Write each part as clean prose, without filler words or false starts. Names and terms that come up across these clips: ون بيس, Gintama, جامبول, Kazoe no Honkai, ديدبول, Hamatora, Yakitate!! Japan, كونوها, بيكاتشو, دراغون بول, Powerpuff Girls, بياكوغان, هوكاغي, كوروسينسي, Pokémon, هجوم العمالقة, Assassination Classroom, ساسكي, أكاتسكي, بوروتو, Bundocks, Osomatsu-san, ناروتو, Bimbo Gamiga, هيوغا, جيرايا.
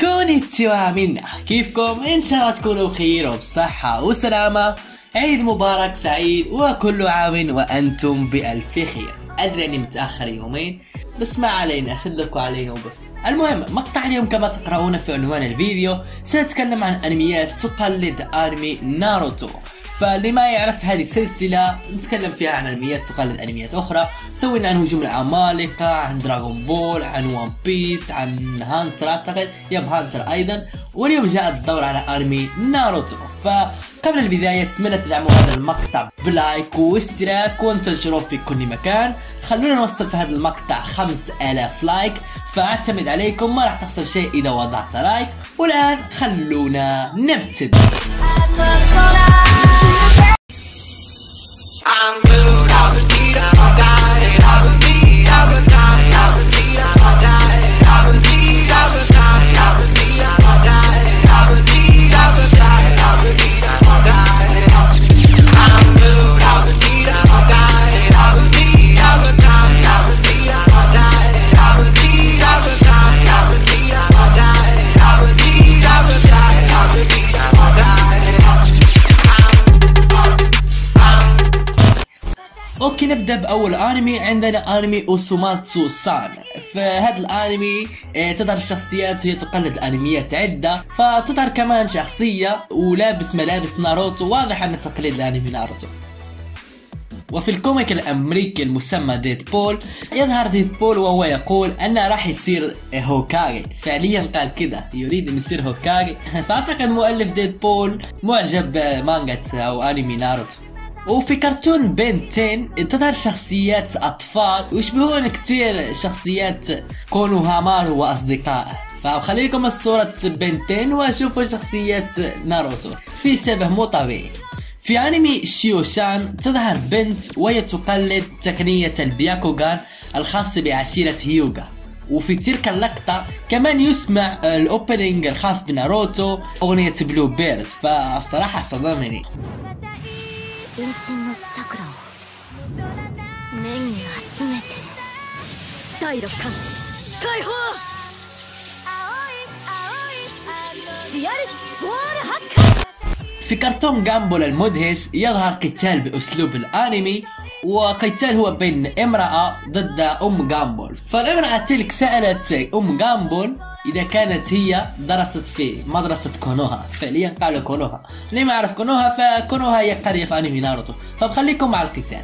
كونيتسوا منا، كيفكم؟ إن شاء الله تكونوا بخير وبصحة وسلامة. عيد مبارك سعيد وكل عام وأنتم بألف خير. أدري أني متأخر يومين بس ما علينا، أسلكوا علينا وبس. المهم مقطع اليوم كما تقرؤون في عنوان الفيديو سنتكلم عن أنميات تقلد أنمي ناروتو. فلما يعرف هذه السلسلة نتكلم فيها عن أنميات تقلد أنميات أخرى، سوينا عن هجوم العمالقة، عن دراغون بول، عن ون بيس، عن هنتر أعتقد، هنتر أيضا، واليوم جاء الدور على أنمي ناروتو. فقبل البداية أتمنى تدعموا هذا المقطع بلايك واشتراك وانتشروه في كل مكان، خلونا نوصل في هذا المقطع 5000 لايك، فأعتمد عليكم ما راح تخسر شيء إذا وضعت لايك. والآن خلونا نبتدي. اوكي نبدا باول انمي. عندنا انمي اوسوماتسو سان. فهذا الانمي تظهر الشخصيات وهي تقلد الانميات عده، فتظهر كمان شخصيه ولابس ملابس ناروتو، واضح انه تقليد لانمي ناروتو. وفي الكوميك الامريكي المسمى ديدبول يظهر ديدبول وهو يقول انه راح يصير هوكاغي، فعليا قال كذا يريد ان يصير هوكاغي. فاعتقد مؤلف ديدبول معجب بمانجا او انمي ناروتو. وفي كرتون بنتين تظهر شخصيات أطفال ويشبهون كتير شخصيات كونو هامارو وأصدقائه. فخلي لكم الصورة بنتين وشوفوا شخصيات ناروتو، في شبه مو طبيعي. في أنمي شيوشان تظهر بنت وهي تقلد تقنية البياكوغان الخاصة بعشيرة هيوغا. وفي تلك اللقطة كمان يسمع الأوبنينج الخاص بناروتو أغنية بلو بيرد، فالصراحة صدمني. في كرتون جامبول المدهش يظهر قتال بأسلوب الأنمي، وقتال هو بين امرأة ضد أم جامبول. فالامرأة تلك سألت أم جامبول إذا كانت هي درست في مدرسة كونوها، فعليا قالوا كونوها. اللي ما يعرف كونوها، فكونوها هي قرية في أنمي ناروتو. فبخليكم مع القتال.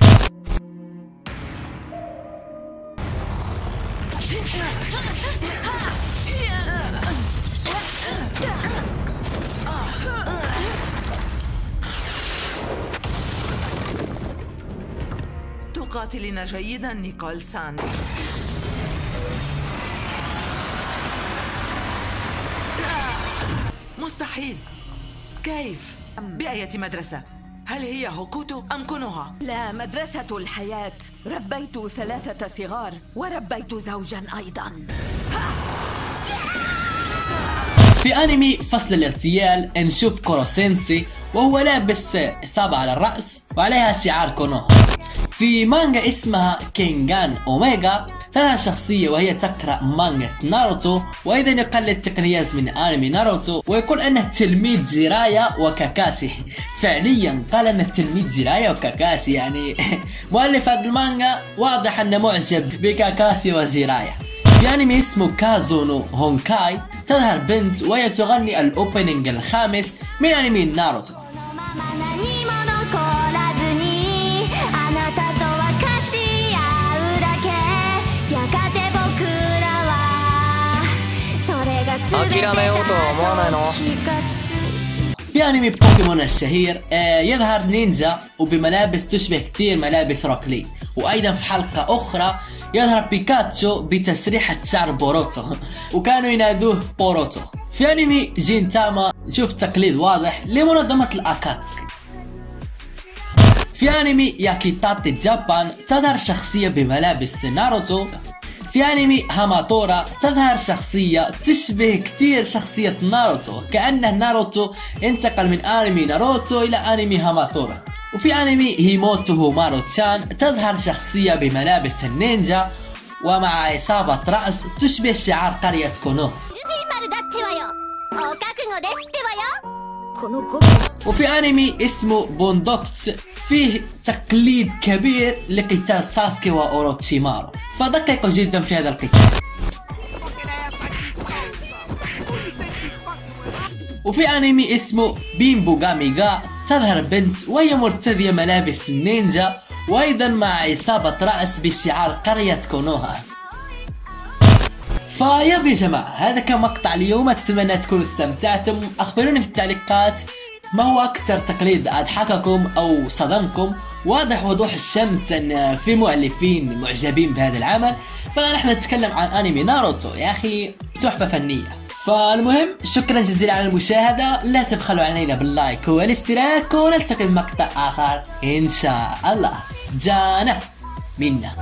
تقاتلين جيدا نيكول سان. مستحيل، كيف؟ بأية مدرسة؟ هل هي هوكوتو أم كونوها؟ لا، مدرسة الحياة. ربيت 3 صغار وربيت زوجا أيضا. في أنمي فصل الاغتيال نشوف كوروسينسي وهو لابس إصابة على الرأس وعليها شعار كونوها. في مانجا اسمها كينغان أوميجا تظهر شخصية وهي تقرأ مانجا ناروتو، وأيضا يقلد تقنيات من أنمي ناروتو ويقول أنه تلميذ جيرايا وكاكاشي. فعليا قال أنه تلميذ جيرايا وكاكاشي، يعني مؤلف هذا المانجا واضح أنه معجب بكاكاشي وجيرايا. في أنمي اسمه كازو نو هونكاي تظهر بنت وهي تغني الأوبننج الخامس من أنمي ناروتو. في أنمي بوكيمون الشهير يظهر نينجا وبملابس تشبه كتير ملابس روكلي. وأيضا في حلقة أخرى يظهر بيكاتشو بتسريحة شعر بوروتو وكانوا ينادوه بوروتو. في أنمي جينتاما نشوف تقليد واضح لمنظمة الأكاتسكي. في أنمي ياكيتاتي جابان تظهر شخصية بملابس ناروتو. في أنمي هاماتورا تظهر شخصية تشبه كتير شخصية ناروتو، كأنه ناروتو انتقل من أنمي ناروتو إلى أنمي هاماتورا. وفي انمي هيموتو هومارو تشان تظهر شخصية بملابس النينجا ومع إصابة رأس تشبه شعار قرية كونو. وفي انمي اسمه بوندوكس فيه تقليد كبير لقتال ساسكي واوروتشيمارو، فدققوا جدا في هذا القتال. وفي انمي اسمه بيمبو غاميغا تظهر بنت وهي مرتدية ملابس النينجا وايضا مع اصابة رأس بشعار قرية كونوها. فيب يا جماعة، هذا كان مقطع اليوم، اتمنى تكونوا استمتعتم. اخبروني في التعليقات ما هو اكثر تقليد اضحككم او صدمكم. واضح وضوح الشمس ان في مؤلفين معجبين بهذا العمل، فنحن نتكلم عن انمي ناروتو، يا اخي تحفة فنية. فالمهم شكرا جزيلا على المشاهدة، لا تبخلوا علينا باللايك والاشتراك، ونلتقي بمقطع آخر إن شاء الله. جانا منا.